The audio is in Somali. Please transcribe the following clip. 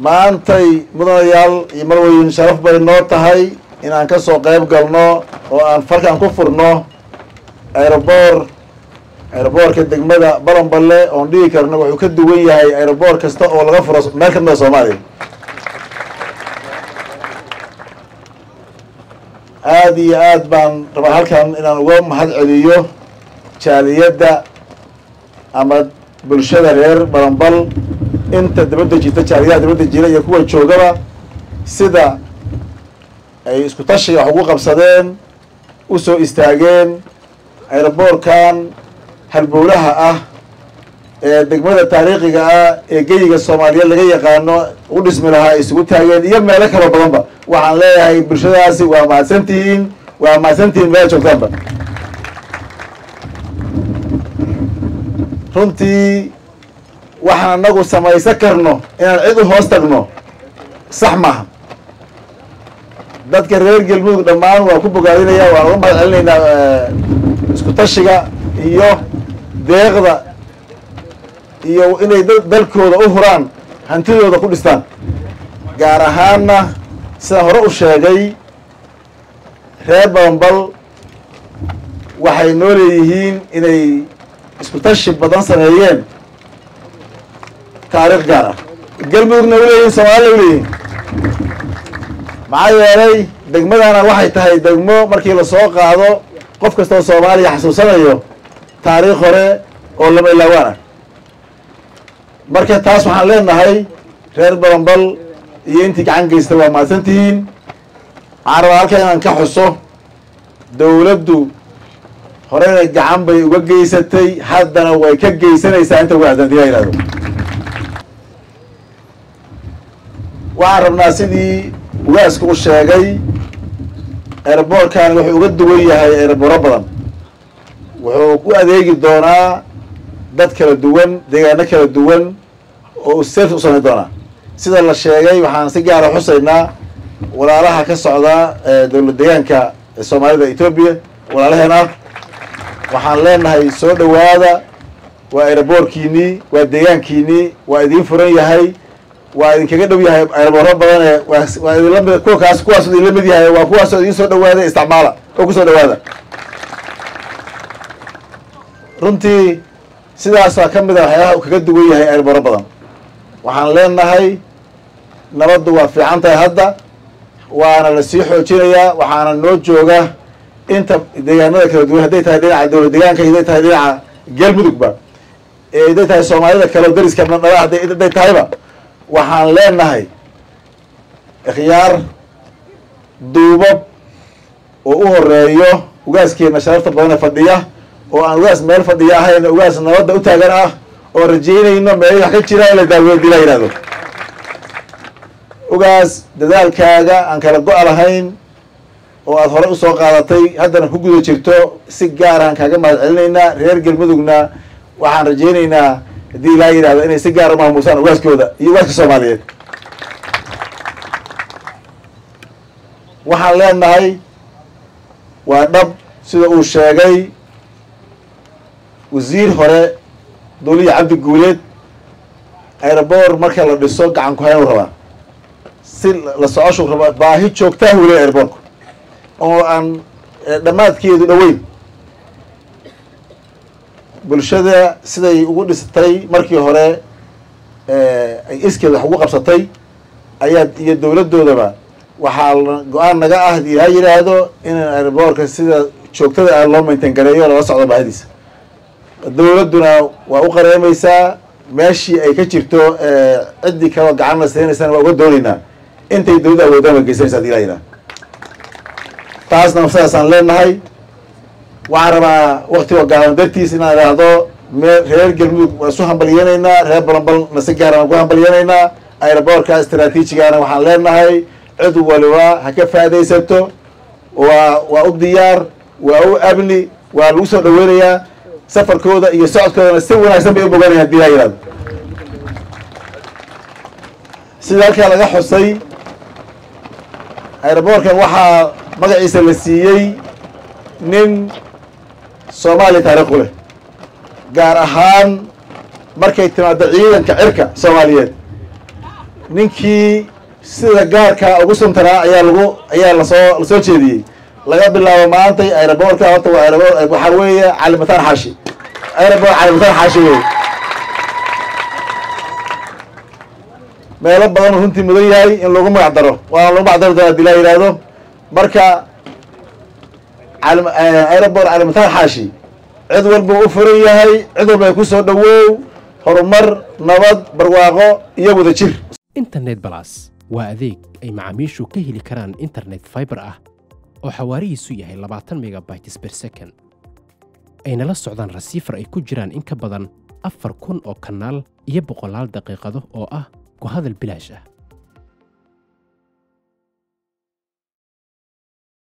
maantay mudanayaal iyo marwayn sharaf bari noo tahay in aan ka soo qayb galno oo aan farkan ku furno airport ka degmada Baranballe oo dhigi karno wuxuu ka duwan yahay airport kasta oo laga furo meel ka mid Soomaaliya aadi aad baan raba halkan inaan uga mahad celiyo jaaliyada ama bulshada reer Baranbal inta dibadda jita jaaliyada dibadda jira iyo kuwa joogaba sida ay isku tashi wax ugu qabsadeen u soo istaageen airportkan halbowlaha ah ee degmada taariikhiga ah ee geyiga Soomaaliya laga yaqaano u dhismi lahaa isugu taageen iyo meelo kala badanba waxaan leeyahay bulshadaasi waa maadsantiin meel joogtaanba runtii waxaan nagu samaysan karno inaan cid u hoos tagno sax maaha dadka reer Galmudug dhammaan waa ku bogaadinaya waa uga mahadcelinaynaa isku tashiga iyo deeqda iyo inay dalkooda u huraan hantidooda ku dhistaan gaar ahaanna sida hore u sheegay reer Baranbal waxay noo leeyihiin inay isku tashi badan sameeyeen taariikh gaar ah Galmudugna weliin Soomaaliya weliin معايا دجمة أنا واحد تهاي دجمة مركي للسوق هذا قف كستو صومالي حسوسنا يو تاريخ خره ولا ما إلا وانا مركي تاسو حلنا هاي غير برمبل ينتج عن جيستوا ما سنتين عارف كأن كحصه دولة دو خره الجعم بيوجي ستي حد أنا ويكجي سنة سنت وعدنا دي هذا وعربنا سدي واسكو الشاقي ايربور كان وحيوغد وياها ايربور ابدا وحيوغد اذيق الدونا داد كالدوان ديغانا كالدوان والسيرت وصنع الدونا سيدا الله الشاقي وحان سيقارة حسينا ولا لها كالسعودة دولة ديغانكا الصومالية دا ايتوبيا ولا لهنا وحان لينها يسود وهذا وايربور كيني والديغان كيني وايدين فرن ياهي وأنا كذا دويها أنا برا وأنا كوكاس كواس اللي مديها وكواس اللي يسود وهذا استعماله وكسود وهذا رنتي سيدا ساكن بدها حياة وكذا دويها أنا برا وحنلنا هاي نرد وفي عنتها هذا وأنا لسيح وشريا وحنا نوجوجه أنت ديانا كذا دويها ديتها دينا عدول ديان كذا ديتها دينا قلب دكبا ديتها الصومالية كلو درس كمان راح ديتها هبا وحان لينهاي اخيار دوباب وهوريو وغاسكينا شرفت بدنا فديا وان غاس ميل فديا هاي وغاس نود او تاغن اه او رجينينا ميل wax ka jira ila daawad dilaynaado ugaas dadaalkaaga aan kala go'an lahayn oo aad hore u soo qaadatay haddana ku guda jirto si gaar ah kaaga mahadcelinaynaa reer Galmudugna waxaan rajeynaynaa دي لا يرى إني سجارة مع موسى وغاز كودا يغاز الصوماليين وحن لأنهاي وأدب سيدو الشاقي وزير هراء دولي عبد الجوليد ايربور مركز للسوق عن كهين وربا سيد لسعاشو ربا باهيد شوكتاه ولي ايربوركو أو أن دمات كيدو دوين bulshada siday ugu dhisatay markii hore ay iskeeda wax ugu qabsatay ayaa iyo dawladoodaba waxa go'aan naga ah yiraahdo in airportka sida joogtada ah loo maintain gareeyo la socdo baahdiisa dawladuna waa u qareemaysaa meeshii ay ka jirto cidii kala gacan la siinaysan waa uga doonayna intay dawladda wadada geysaysaa dilayna taasna nafsaasaan leenahay وعربا وقتي وقاعد درتي سنا لهذا غير قلبي سهم بليانينا غير بلبل مسجارا وقاعد بليانينا أيربور كاستراتيجي أنا وحلنا هاي عدو ولوا هكيف هذا يسبته وأبديار وأبني والوسط دوريا سفر كودا يساعد كودا نسوي نحسن بيبغاني هدي هاي راد سيدك على جح حسي أيربور كان واحد مجلس سلسيي نين Soomaali taariikh leh gaar ahaan markay timaado ciidanka cirka Soomaaliyeed ninki sida gaarka ugu santana ayaa la soo jeediyay laga bilaabo maanta airport-ka horta waa airport waxa weeye calaamatan xaashi airport calaamatan xaashi meelo badan runtii mudan yahay in lagu magac daro waa lagu magac daro dilaa yiraahdo marka airport calaamatan xaashi cid walba u furan yahay cid walba ku soo dhawow horumar nabad barwaaqo iyo wada jir internet plus waa adeeg ay macaamiishu ka heli karaan internet fiber ah oo xawaarihiisu yahay 20 megabytes per second ayna la socdaan receiver ay ku jiraan in ka badan 4000 oo kanaal iyo 100 daqiiqado oo ah ku hadal bilaash ah.